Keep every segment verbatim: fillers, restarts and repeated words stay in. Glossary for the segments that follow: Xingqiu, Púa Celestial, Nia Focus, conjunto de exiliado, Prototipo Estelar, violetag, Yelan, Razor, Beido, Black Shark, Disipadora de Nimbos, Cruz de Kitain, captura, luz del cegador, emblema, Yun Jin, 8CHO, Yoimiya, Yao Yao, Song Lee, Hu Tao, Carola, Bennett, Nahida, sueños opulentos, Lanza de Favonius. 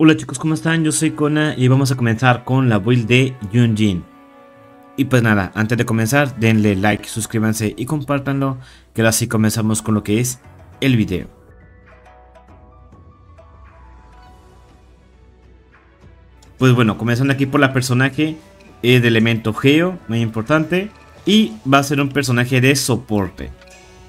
Hola chicos, ¿cómo están? Yo soy Kona y vamos a comenzar con la build de Yun Jin. Y pues nada, antes de comenzar denle like, suscríbanse y compártanlo, que ahora sí comenzamos con lo que es el video. Pues bueno, comenzando aquí por la personaje, es de elemento geo, muy importante. Y va a ser un personaje de soporte,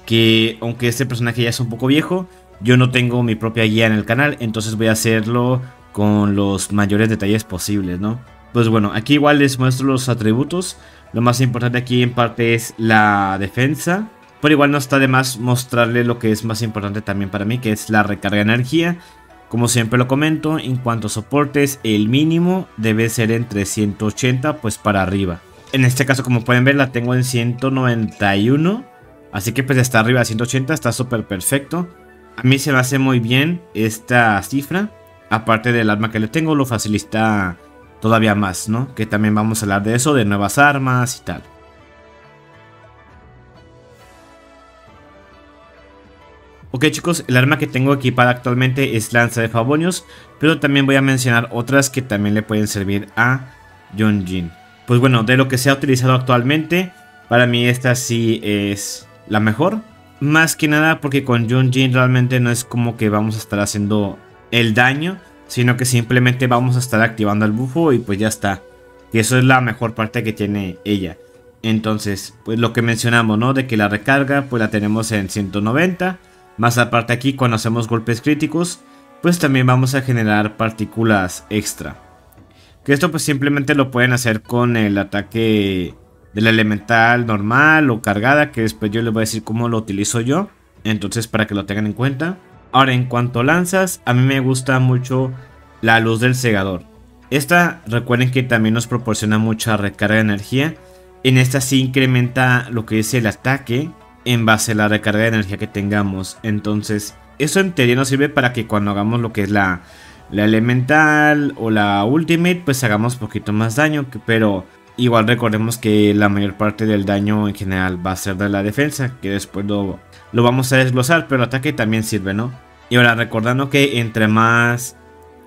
que aunque este personaje ya es un poco viejo, yo no tengo mi propia guía en el canal, entonces voy a hacerlo con los mayores detalles posibles, ¿no? Pues bueno, aquí igual les muestro los atributos. Lo más importante aquí en parte es la defensa, pero igual no está de más mostrarle lo que es más importante también para mí, que es la recarga de energía. Como siempre lo comento, en cuanto a soportes, el mínimo debe ser entre ciento ochenta pues para arriba. En este caso, como pueden ver, la tengo en ciento noventa y uno, así que pues está arriba de ciento ochenta, está súper perfecto. A mí se me hace muy bien esta cifra, aparte del arma que le tengo, lo facilita todavía más, ¿no? Que también vamos a hablar de eso, de nuevas armas y tal. Ok chicos, el arma que tengo equipada actualmente es Lanza de Favonius, pero también voy a mencionar otras que también le pueden servir a Yun Jin. Pues bueno, de lo que se ha utilizado actualmente, para mí esta sí es la mejor. Más que nada porque con Yun Jin realmente no es como que vamos a estar haciendo el daño, sino que simplemente vamos a estar activando el bufo y pues ya está. Y eso es la mejor parte que tiene ella. Entonces, pues lo que mencionamos, ¿no? De que la recarga pues la tenemos en ciento noventa. Más aparte aquí cuando hacemos golpes críticos, pues también vamos a generar partículas extra. Que esto pues simplemente lo pueden hacer con el ataque del elemental normal o cargada, que después yo les voy a decir cómo lo utilizo yo, entonces para que lo tengan en cuenta. Ahora, en cuanto a lanzas, a mí me gusta mucho la luz del cegador. Esta, recuerden que también nos proporciona mucha recarga de energía. En esta sí incrementa lo que es el ataque en base a la recarga de energía que tengamos. Entonces eso en teoría nos sirve para que cuando hagamos lo que es la, la elemental o la ultimate, pues hagamos poquito más daño, pero igual recordemos que la mayor parte del daño en general va a ser de la defensa, que después lo, lo vamos a desglosar, pero el ataque también sirve, ¿no? Y ahora recordando que entre más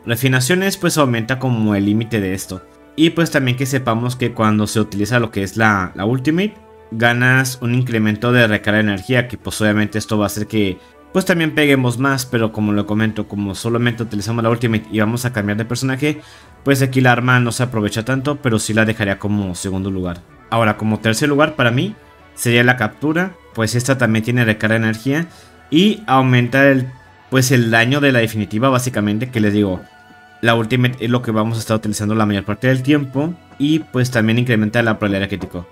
refinaciones pues aumenta como el límite de esto. Y pues también que sepamos que cuando se utiliza lo que es la, la ultimate, ganas un incremento de recarga de energía, que pues obviamente esto va a hacer que pues también peguemos más, pero como lo comento, como solamente utilizamos la ultimate y vamos a cambiar de personaje, pues aquí la arma no se aprovecha tanto, pero sí la dejaría como segundo lugar. Ahora, como tercer lugar para mí sería la captura, pues esta también tiene recarga de energía y aumenta el, pues el daño de la definitiva básicamente, que les digo, la ultimate es lo que vamos a estar utilizando la mayor parte del tiempo y pues también incrementa la probabilidad de crítico.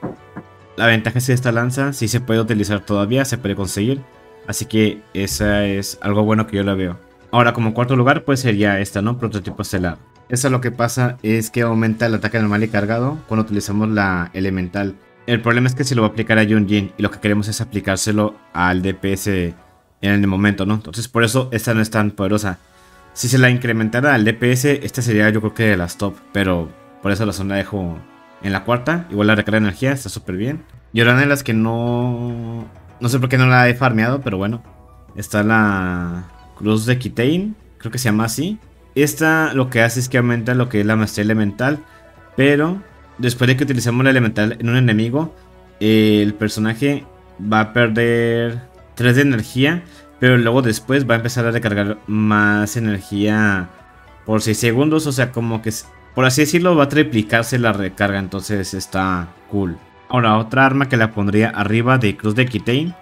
La ventaja es que esta lanza sí se puede utilizar todavía, se puede conseguir. Así que esa es algo bueno que yo la veo. Ahora, como cuarto lugar pues sería esta, ¿no? Prototipo Estelar. Esa lo que pasa es que aumenta el ataque normal y cargado cuando utilizamos la elemental. El problema es que se lo va a aplicar a Yun Jin y lo que queremos es aplicárselo al D P S en el momento, ¿no? Entonces por eso esta no es tan poderosa. Si se la incrementara al D P S, esta sería yo creo que de las top, pero por esa razón la dejo en la cuarta. Igual la recarga de energía está súper bien. Y ahora de las que no... no sé por qué no la he farmeado, pero bueno. Está la Cruz de Kitain, creo que se llama así. Esta lo que hace es que aumenta lo que es la maestría elemental, pero después de que utilizamos la elemental en un enemigo, eh, el personaje va a perder tres de energía, pero luego después va a empezar a recargar más energía por seis segundos. O sea, como que, por así decirlo, va a triplicarse la recarga, entonces está cool. Ahora, otra arma que la pondría arriba de Cruz de Kitain,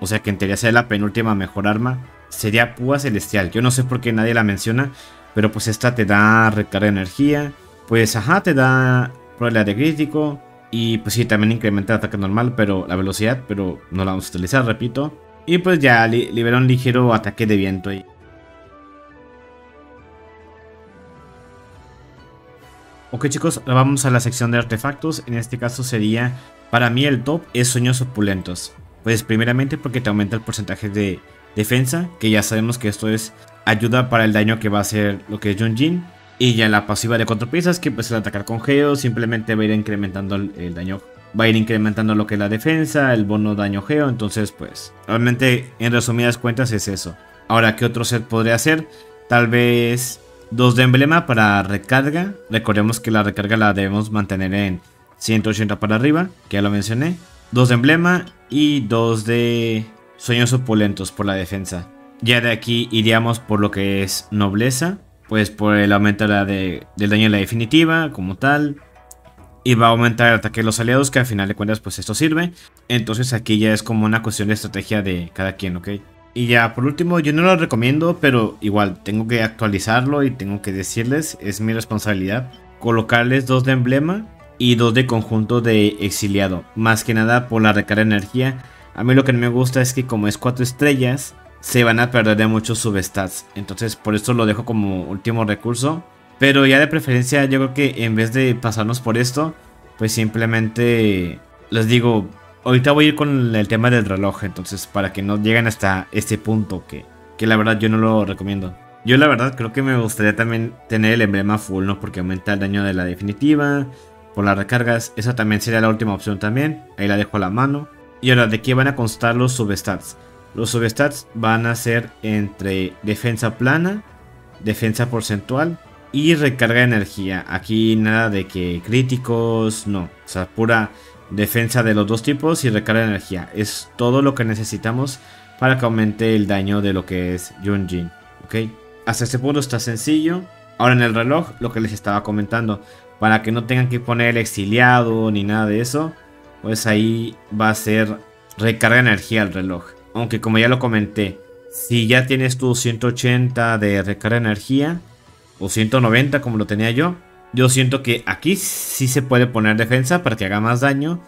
o sea que en teoría sea la penúltima mejor arma, sería Púa Celestial. Yo no sé por qué nadie la menciona, pero pues esta te da recarga de energía, pues ajá, te da probabilidad de crítico y pues sí, también incrementa el ataque normal, pero la velocidad, pero no la vamos a utilizar, repito. Y pues ya li- libera un ligero ataque de viento ahí. Ok chicos, ahora vamos a la sección de artefactos. En este caso sería, para mí el top es sueños opulentos. Pues primeramente porque te aumenta el porcentaje de defensa, que ya sabemos que esto es ayuda para el daño que va a hacer lo que es Yun Jin. Y ya la pasiva de cuatro piezas, que pues al atacar con geo simplemente va a ir incrementando el, el daño, va a ir incrementando lo que es la defensa, el bono daño geo. Entonces pues realmente en resumidas cuentas es eso. Ahora, ¿qué otro set podría hacer? Tal vez dos de emblema para recarga. Recordemos que la recarga la debemos mantener en ciento ochenta para arriba, que ya lo mencioné. dos de emblema y dos de sueños opulentos por la defensa. Ya de aquí iríamos por lo que es nobleza, pues por el aumento de, del daño de la definitiva como tal. Y va a aumentar el ataque de los aliados, que al final de cuentas pues esto sirve. Entonces aquí ya es como una cuestión de estrategia de cada quien, ¿ok? Y ya por último, yo no lo recomiendo, pero igual tengo que actualizarlo y tengo que decirles, es mi responsabilidad, colocarles dos de emblema y dos de conjunto de exiliado. Más que nada por la recarga de energía. A mí lo que no me gusta es que como es cuatro estrellas, se van a perder de muchos substats. Entonces por esto lo dejo como último recurso. Pero ya de preferencia yo creo que en vez de pasarnos por esto, pues simplemente les digo, ahorita voy a ir con el tema del reloj. Entonces para que no lleguen hasta este punto que, que la verdad yo no lo recomiendo. Yo la verdad creo que me gustaría también tener el emblema full, ¿no? Porque aumenta el daño de la definitiva, por las recargas, esa también sería la última opción también. Ahí la dejo a la mano. Y ahora, ¿de qué van a constar los substats? Los substats van a ser entre defensa plana, defensa porcentual y recarga de energía. Aquí nada de que críticos, no. O sea, pura defensa de los dos tipos y recarga de energía. Es todo lo que necesitamos para que aumente el daño de lo que es Yun Jin, ¿ok? Hasta este punto está sencillo. Ahora en el reloj, lo que les estaba comentando, para que no tengan que poner el exiliado ni nada de eso, pues ahí va a ser recarga de energía al reloj. Aunque como ya lo comenté, si ya tienes tu ciento ochenta de recarga de energía, o ciento noventa como lo tenía yo, yo siento que aquí sí se puede poner defensa para que haga más daño,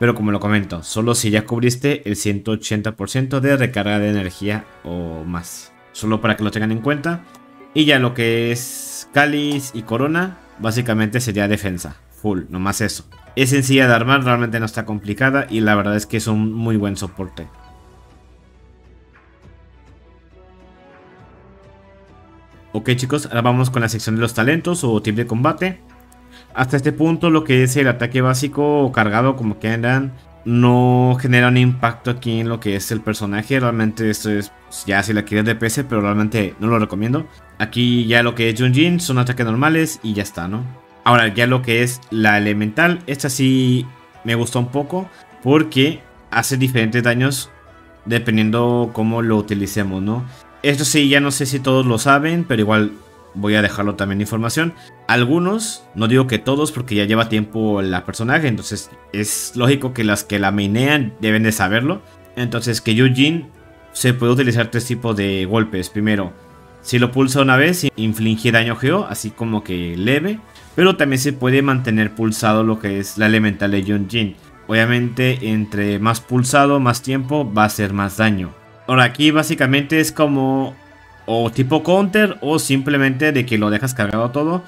pero como lo comento, solo si ya cubriste el ciento ochenta por ciento de recarga de energía o más. Solo para que lo tengan en cuenta. Y ya lo que es cáliz y corona, básicamente sería defensa full, nomás eso. Es sencilla de armar, realmente no está complicada y la verdad es que es un muy buen soporte. Ok chicos, ahora vamos con la sección de los talentos o tip de combate. Hasta este punto lo que es el ataque básico o cargado, como quieran, no genera un impacto aquí en lo que es el personaje. Realmente esto es ya si la quieres D P S, pero realmente no lo recomiendo. Aquí ya lo que es Yun Jin son ataques normales y ya está, ¿no? Ahora ya lo que es la elemental, esta sí me gusta un poco porque hace diferentes daños dependiendo cómo lo utilicemos, ¿no? Esto sí, ya no sé si todos lo saben, pero igual voy a dejarlo también información. Algunos, no digo que todos porque ya lleva tiempo la personaje, entonces es lógico que las que la mainean deben de saberlo. Entonces que Yun Jin se puede utilizar tres tipos de golpes. Primero, si lo pulsa una vez, inflige daño geo, así como que leve. Pero también se puede mantener pulsado lo que es la elemental de Yun Jin. Obviamente entre más pulsado, más tiempo, va a hacer más daño. Ahora aquí básicamente es como o tipo counter o simplemente de que lo dejas cargado todo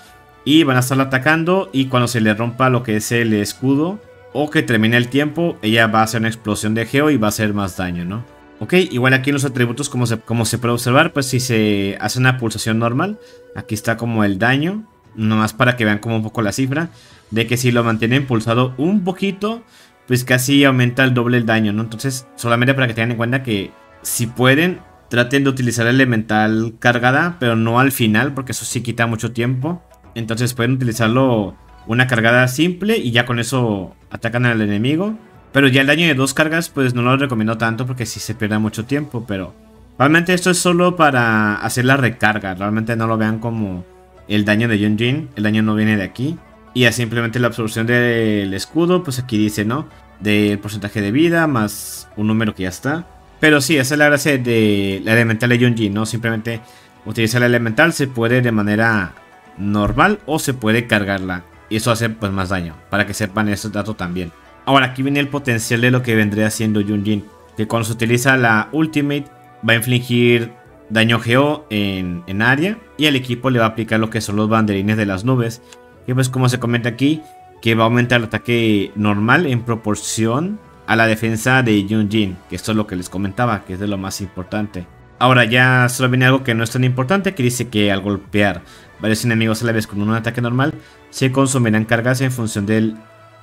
y van a estar atacando, y cuando se le rompa lo que es el escudo o que termine el tiempo, ella va a hacer una explosión de geo y va a hacer más daño, ¿no? Ok, igual aquí en los atributos, como se, como se puede observar, pues si se hace una pulsación normal, aquí está como el daño, nomás para que vean como un poco la cifra, de que si lo mantienen pulsado un poquito, pues casi aumenta el doble el daño, ¿no? Entonces solamente para que tengan en cuenta que si pueden, traten de utilizar el elemental cargada, pero no al final, porque eso sí quita mucho tiempo. Entonces pueden utilizarlo una cargada simple y ya con eso atacan al enemigo. Pero ya el daño de dos cargas pues no lo recomiendo tanto porque sí se pierde mucho tiempo. Pero realmente esto es solo para hacer la recarga. Realmente no lo vean como el daño de Yun Jin. El daño no viene de aquí. Y ya simplemente la absorción del escudo, pues aquí dice, ¿no? Del porcentaje de vida más un número que ya está. Pero sí, esa es la gracia de la elemental de Yun Jin, ¿no? Simplemente utilizar la elemental se puede de manera normal o se puede cargarla. Y eso hace pues más daño, para que sepan ese dato también. Ahora aquí viene el potencial de lo que vendría siendo Yun Jin, que cuando se utiliza la ultimate va a infligir daño geo en, en área. Y al equipo le va a aplicar lo que son los banderines de las nubes. Y pues como se comenta aquí, que va a aumentar el ataque normal en proporción a la defensa de Yun Jin, que esto es lo que les comentaba, que es de lo más importante. Ahora ya solo viene algo que no es tan importante, que dice que al golpear varios enemigos a la vez con un ataque normal, se consumirán cargas en función del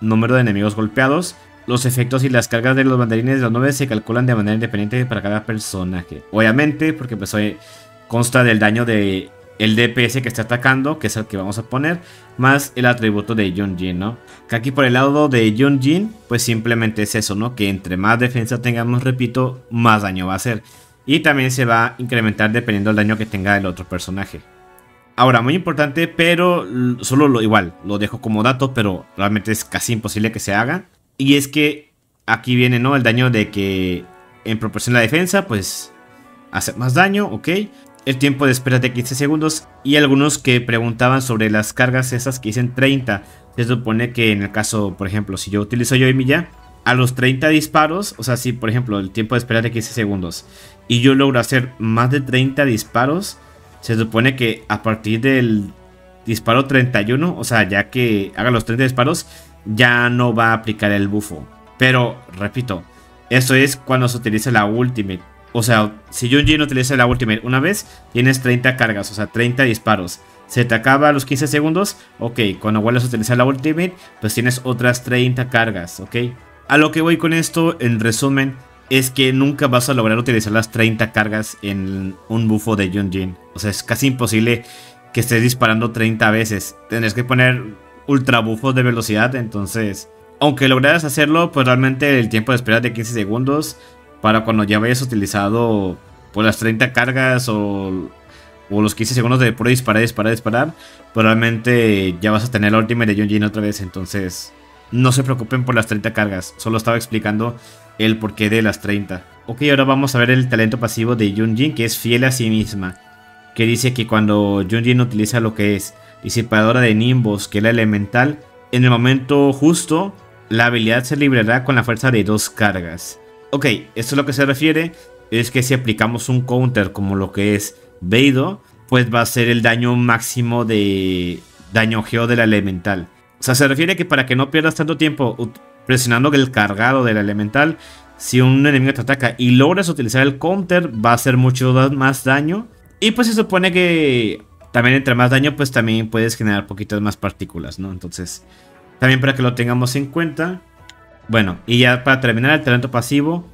número de enemigos golpeados. Los efectos y las cargas de los banderines de las nubes se calculan de manera independiente para cada personaje. Obviamente, porque pues hoy consta del daño de el D P S que está atacando, que es el que vamos a poner, más el atributo de Yun Jin, ¿no? Que aquí por el lado de Yun Jin, pues simplemente es eso, ¿no? Que entre más defensa tengamos, repito, más daño va a hacer. Y también se va a incrementar dependiendo del daño que tenga el otro personaje. Ahora, muy importante, pero solo lo igual, lo dejo como dato, pero realmente es casi imposible que se haga. Y es que aquí viene, ¿no? El daño de que en proporción a la defensa, pues hace más daño, ¿ok? El tiempo de espera de quince segundos. Y algunos que preguntaban sobre las cargas esas que dicen treinta. Se supone que en el caso, por ejemplo, si yo utilizo Yoimiya, a los treinta disparos, o sea, si por ejemplo el tiempo de espera de quince segundos y yo logro hacer más de treinta disparos, se supone que a partir del disparo treinta y uno, o sea, ya que haga los treinta disparos, ya no va a aplicar el bufo. Pero, repito, eso es cuando se utiliza la Ultimate. O sea, si Yun Jin utiliza la Ultimate una vez, tienes treinta cargas, o sea, treinta disparos. Se te acaba a los quince segundos, ok, cuando vuelves a utilizar la Ultimate, pues tienes otras treinta cargas, ok. A lo que voy con esto, en resumen, es que nunca vas a lograr utilizar las treinta cargas en un bufo de Yun Jin. O sea, es casi imposible que estés disparando treinta veces. Tendrías que poner ultra bufos de velocidad, entonces... aunque lograras hacerlo, pues realmente el tiempo de espera es de quince segundos... para cuando ya hayas utilizado pues las treinta cargas o, o los quince segundos de puro disparar, disparar, disparar, pues realmente ya vas a tener la Ultimate de Yun Jin otra vez. Entonces no se preocupen por las treinta cargas, solo estaba explicando el porqué de las treinta. Ok, ahora vamos a ver el talento pasivo de Yun Jin, que es fiel a sí misma, que dice que cuando Yun Jin utiliza lo que es Disipadora de Nimbos, que es la elemental, en el momento justo la habilidad se liberará con la fuerza de dos cargas. Ok, esto a lo que se refiere es que si aplicamos un counter como lo que es Beido, pues va a ser el daño máximo de daño geo de la elemental. O sea, se refiere que para que no pierdas tanto tiempo presionando el cargado de la elemental, si un enemigo te ataca y logras utilizar el counter, va a hacer mucho más daño. Y pues se supone que también entre más daño, pues también puedes generar poquitas más partículas, ¿no? Entonces, también para que lo tengamos en cuenta. Bueno, y ya para terminar, el talento pasivo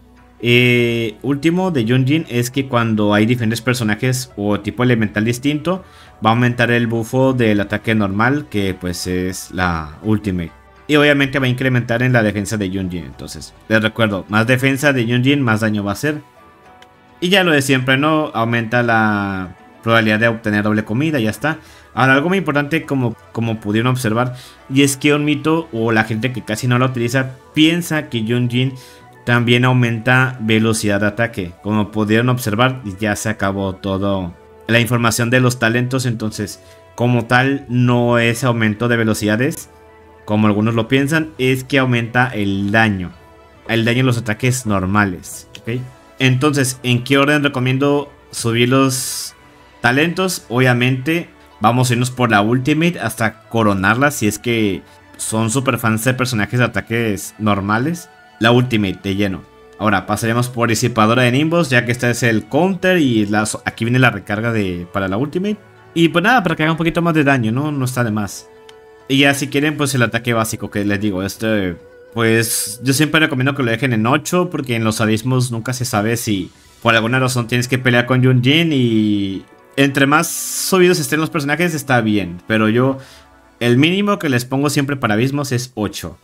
eh, último de Yun Jin es que cuando hay diferentes personajes o tipo elemental distinto, va a aumentar el buffo del ataque normal, que pues es la Ultimate. Y obviamente va a incrementar en la defensa de Yun Jin. Entonces, les recuerdo, más defensa de Yun Jin, más daño va a hacer. Y ya lo de siempre, ¿no? Aumenta la probabilidad de obtener doble comida, ya está. Ahora, algo muy importante, como, como pudieron observar, y es que un mito o la gente que casi no la utiliza piensa que Yun Jin también aumenta velocidad de ataque. Como pudieron observar, ya se acabó todo la información de los talentos. Entonces, como tal, no es aumento de velocidades, como algunos lo piensan, es que aumenta el daño. El daño en los ataques normales, ¿okay? Entonces, ¿en qué orden recomiendo subir los talentos? Obviamente vamos a irnos por la Ultimate hasta coronarla, si es que son super fans de personajes de ataques normales. La Ultimate de lleno. Ahora pasaremos por Disipadora de Nimbos, ya que este es el counter y las, aquí viene la recarga de, para la Ultimate. Y pues nada, para que haga un poquito más de daño, ¿no? No está de más. Y ya si quieren, pues el ataque básico que les digo. Este, pues yo siempre recomiendo que lo dejen en ocho, porque en los abismos nunca se sabe si por alguna razón tienes que pelear con Yun Jin y... entre más subidos estén los personajes está bien, pero yo el mínimo que les pongo siempre para abismos es ocho.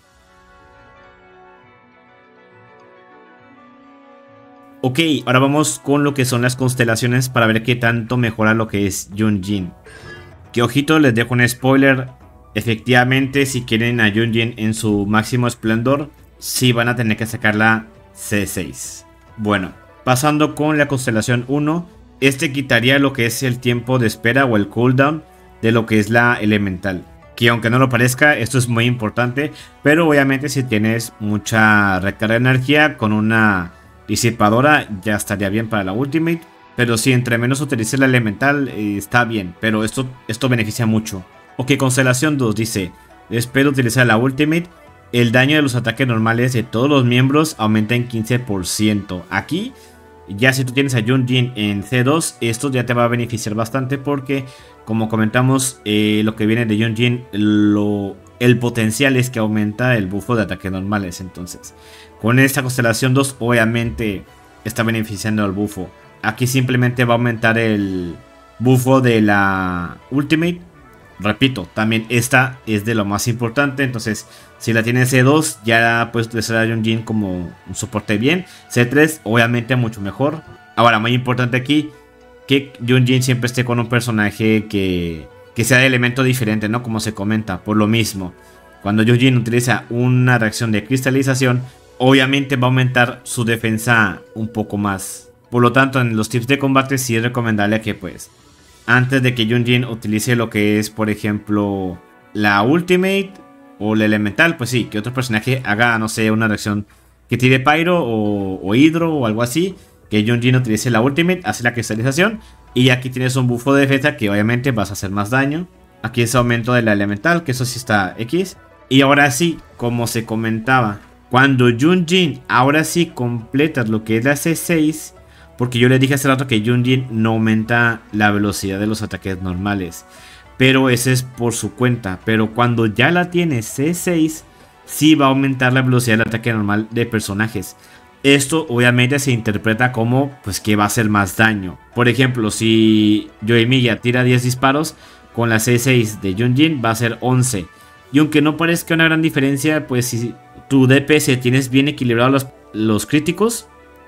Ok, ahora vamos con lo que son las constelaciones para ver qué tanto mejora lo que es Yun Jin. Que ojito, les dejo un spoiler, efectivamente si quieren a Yun Jin en su máximo esplendor, sí van a tener que sacar la C seis. Bueno, pasando con la constelación uno. Este quitaría lo que es el tiempo de espera o el cooldown de lo que es la elemental. Que aunque no lo parezca, esto es muy importante. Pero obviamente si tienes mucha recarga de energía con una disipadora ya estaría bien para la Ultimate. Pero si entre menos utilices la elemental eh, está bien. Pero esto, esto beneficia mucho. Ok, constelación dos dice: después de utilizar la Ultimate, el daño de los ataques normales de todos los miembros aumenta en quince por ciento. Aquí... ya si tú tienes a Yun Jin en C dos, esto ya te va a beneficiar bastante porque, como comentamos, eh, lo que viene de Yun Jin, lo, el potencial es que aumenta el buffo de ataques normales. Entonces, con esta constelación dos, obviamente está beneficiando al buffo. Aquí simplemente va a aumentar el, bufo de la Ultimate. Repito, también esta es de lo más importante. Entonces, si la tiene C dos, ya pues le será Yun Jin como un soporte bien. C tres, obviamente, mucho mejor. Ahora, muy importante aquí, que Yun Jin siempre esté con un personaje que, que sea de elemento diferente, ¿no? Como se comenta, por lo mismo. Cuando Yun Jin utiliza una reacción de cristalización, obviamente va a aumentar su defensa un poco más. Por lo tanto, en los tips de combate sí es recomendable que pues... antes de que Yun Jin utilice lo que es, por ejemplo, la Ultimate o la Elemental, pues sí, que otro personaje haga, no sé, una reacción que tire Pyro o, o Hidro o algo así. Que Yun Jin utilice la Ultimate, hace la cristalización y aquí tienes un buffo de defensa que obviamente vas a hacer más daño. Aquí es aumento de la Elemental, que eso sí está X. Y ahora sí, como se comentaba, cuando Yun Jin ahora sí completas lo que es la C seis... porque yo les dije hace rato que Yun Jin no aumenta la velocidad de los ataques normales, pero ese es por su cuenta. Pero cuando ya la tiene C seis, sí va a aumentar la velocidad del ataque normal de personajes. Esto obviamente se interpreta como pues que va a hacer más daño. Por ejemplo, si Yoimiya tira diez disparos, con la C seis de Yun Jin va a ser once. Y aunque no parezca una gran diferencia, pues si tu D P S tienes bien equilibrado los, los críticos,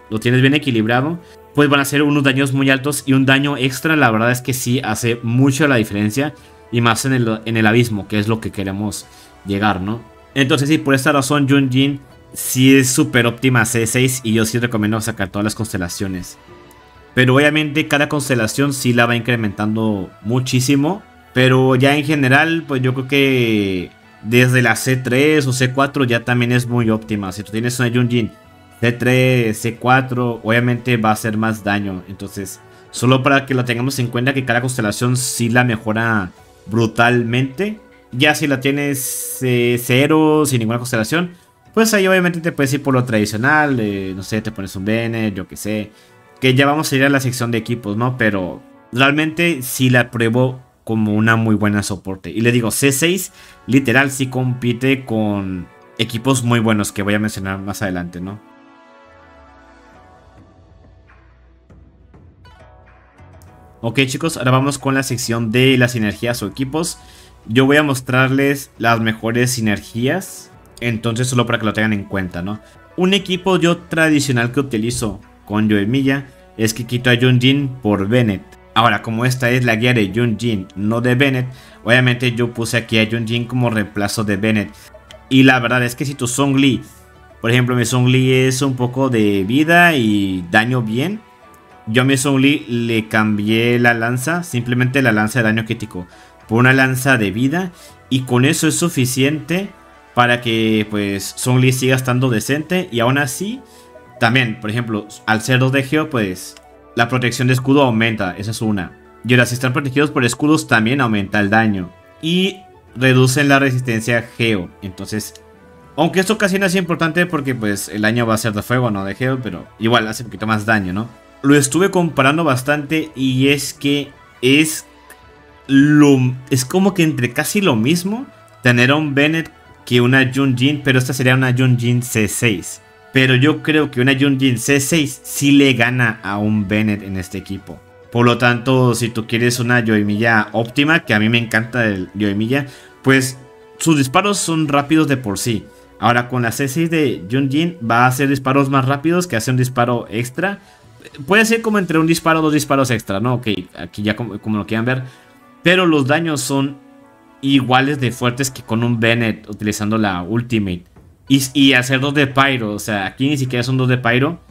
lo tienes bien equilibrado, pues van a hacer unos daños muy altos, y un daño extra la verdad es que sí hace mucho la diferencia, y más en el, en el abismo, que es lo que queremos llegar, ¿no? Entonces sí, por esta razón Yun Jin sí es súper óptima C seis, y yo sí recomiendo sacar todas las constelaciones. Pero obviamente cada constelación sí la va incrementando muchísimo, pero ya en general pues yo creo que desde la C tres o C cuatro ya también es muy óptima. Si tú tienes una Yun Jin C tres, C cuatro, obviamente va a hacer más daño. Entonces, solo para que lo tengamos en cuenta, que cada constelación sí la mejora brutalmente. Ya si la tienes eh, cero, sin ninguna constelación, pues ahí obviamente te puedes ir por lo tradicional, eh, no sé, te pones un banner, yo que sé, que ya vamos a ir a la sección de equipos, ¿no? Pero realmente sí la pruebo como una muy buena soporte. Y le digo, C seis literal sí compite con equipos muy buenos que voy a mencionar más adelante, ¿no? Ok chicos, ahora vamos con la sección de las sinergias o equipos. Yo voy a mostrarles las mejores sinergias, entonces solo para que lo tengan en cuenta, ¿no? Un equipo yo tradicional que utilizo con Yoimiya es que quito a Yun Jin por Bennett. Ahora, como esta es la guía de Yun Jin, no de Bennett, obviamente yo puse aquí a Yun Jin como reemplazo de Bennett. Y la verdad es que si tu Song Lee, por ejemplo mi Song Lee es un poco de vida y daño bien, yo a mi Song Lee le cambié la lanza, simplemente la lanza de daño crítico, por una lanza de vida. Y con eso es suficiente para que pues Song Lee siga estando decente. Y aún así, también, por ejemplo, al ser dos de Geo, pues la protección de escudo aumenta, esa es una. Y ahora si están protegidos por escudos también aumenta el daño. Y reducen la resistencia Geo. Entonces, aunque esto casi no es importante porque pues el daño va a ser de fuego, no de Geo, pero igual hace un poquito más daño, ¿no? Lo estuve comparando bastante y es que es lo, es como que entre casi lo mismo tener a un Bennett que una Yun Jin, pero esta sería una Yun Jin C seis. Pero yo creo que una Yun Jin C seis sí le gana a un Bennett en este equipo. Por lo tanto, si tú quieres una Yoimiya óptima, que a mí me encanta el Yoimiya, pues sus disparos son rápidos de por sí. Ahora con la C seis de Yun Jin va a hacer disparos más rápidos, que hace un disparo extra. Puede ser como entre un disparo o dos disparos extra, ¿no? Ok, aquí ya como, como lo quieran ver. Pero los daños son iguales de fuertes que con un Bennett utilizando la Ultimate. Y, y hacer dos de Pyro, o sea, aquí ni siquiera son dos de Pyro.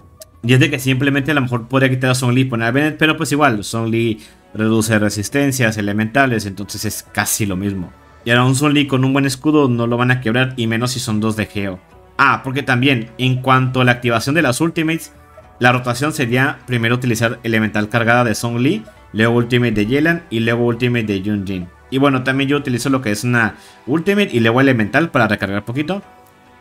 Y es de que simplemente a lo mejor podría quitar a Song Lee y poner a Bennett, pero pues igual, Song Lee reduce resistencias elementales, entonces es casi lo mismo. Y ahora un Song Lee con un buen escudo no lo van a quebrar, y menos si son dos de Geo. Ah, porque también, en cuanto a la activación de las Ultimates, la rotación sería primero utilizar elemental cargada de Song Lee, luego Ultimate de Yelan y luego Ultimate de Yun Jin. Y bueno, también yo utilizo lo que es una Ultimate y luego elemental para recargar poquito.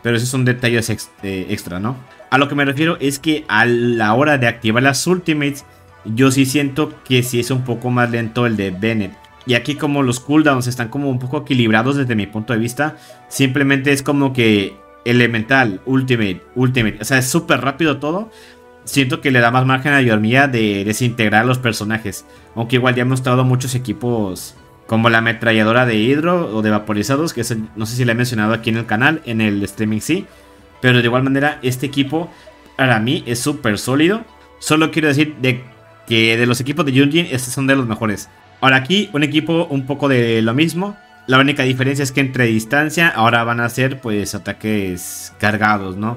Pero esos son detalles ex, eh, extra, ¿no? A lo que me refiero es que a la hora de activar las Ultimates, yo sí siento que sí es un poco más lento el de Bennett. Y aquí como los cooldowns están como un poco equilibrados desde mi punto de vista, simplemente es como que elemental, Ultimate, Ultimate. O sea, es súper rápido todo. siento que le da más margen a Yoimiya de desintegrar los personajes. Aunque igual ya hemos mostrado muchos equipos como la ametralladora de hidro o de vaporizados, que es el, no sé si la he mencionado aquí en el canal, en el streaming sí. Pero de igual manera este equipo para mí es súper sólido. Solo quiero decir de que de los equipos de Yun Jin estos son de los mejores. Ahora aquí un equipo un poco de lo mismo. La única diferencia es que entre distancia ahora van a ser pues ataques cargados, ¿no?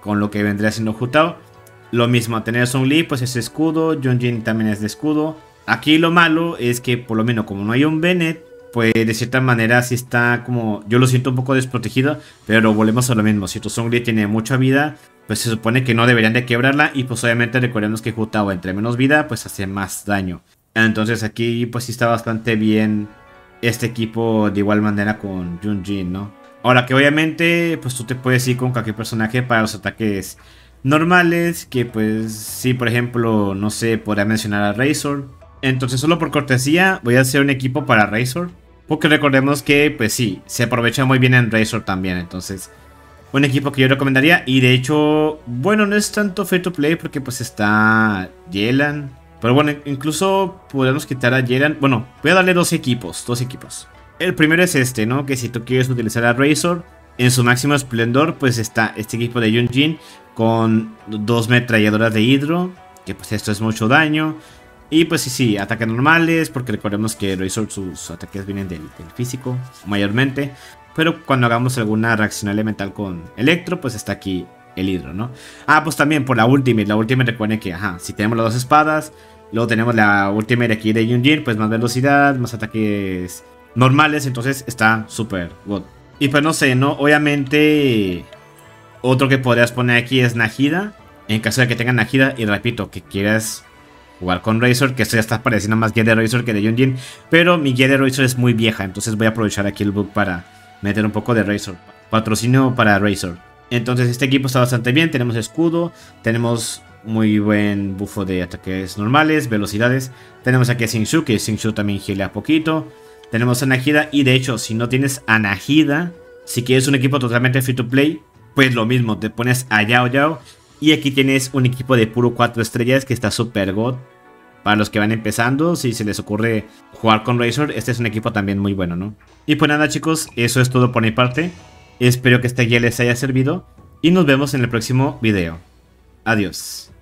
Con lo que vendría siendo Hu Tao. Lo mismo a tener Song Lee pues es escudo. Yun Jin también es de escudo. Aquí lo malo es que por lo menos como no hay un Bennett, pues de cierta manera sí está como... yo lo siento un poco desprotegido, pero volvemos a lo mismo. Si tu Song Lee tiene mucha vida, pues se supone que no deberían de quebrarla. Y pues obviamente recordemos que Hu Tao entre menos vida, pues hace más daño. Entonces aquí pues sí está bastante bien este equipo de igual manera con Yun Jin, ¿no? Ahora que obviamente pues tú te puedes ir con cualquier personaje para los ataques normales. Que pues sí, por ejemplo, no sé, podría mencionar a Razor. Entonces solo por cortesía voy a hacer un equipo para Razor, porque recordemos que pues sí, se aprovecha muy bien en Razor también. Entonces un equipo que yo recomendaría. Y de hecho, bueno, no es tanto free to play porque pues está Yelan. Pero bueno, incluso podemos quitar a Yelan. Bueno, voy a darle dos equipos, dos equipos. El primero es este, ¿no? Que si tú quieres utilizar a Razor en su máximo esplendor, pues está este equipo de Yun Jin con dos metralladoras de hidro, que pues esto es mucho daño. Y pues sí, sí, ataques normales, porque recordemos que Razor sus ataques vienen del, del físico, mayormente. Pero cuando hagamos alguna reacción elemental con Electro, pues está aquí el hidro, ¿no? Ah, pues también por la Ultimate. La Ultimate recuerden que, ajá, si tenemos las dos espadas, luego tenemos la Ultimate aquí de Yun Jin, pues más velocidad, más ataques normales, entonces está súper god. Y pues no sé, ¿no? Obviamente, otro que podrías poner aquí es Nahida, en caso de que tengan Nahida, y repito, que quieras jugar con Razor, que esto ya está pareciendo más guía de Razor que de Yun Jin, pero mi guía de Razor es muy vieja, entonces voy a aprovechar aquí el book para meter un poco de Razor, patrocinio para Razor. Entonces este equipo está bastante bien, tenemos escudo, tenemos muy buen bufo de ataques normales, velocidades. Tenemos aquí a Xingqiu, que Xingqiu también gilea poquito. Tenemos a Nahida, y de hecho si no tienes a Nahida, si quieres un equipo totalmente free to play, pues lo mismo, te pones a Yao Yao. Y aquí tienes un equipo de puro cuatro estrellas que está super god. Para los que van empezando, si se les ocurre jugar con Razor, este es un equipo también muy bueno, ¿no? Y pues nada chicos, eso es todo por mi parte. Espero que esta guía les haya servido y nos vemos en el próximo video. Adiós.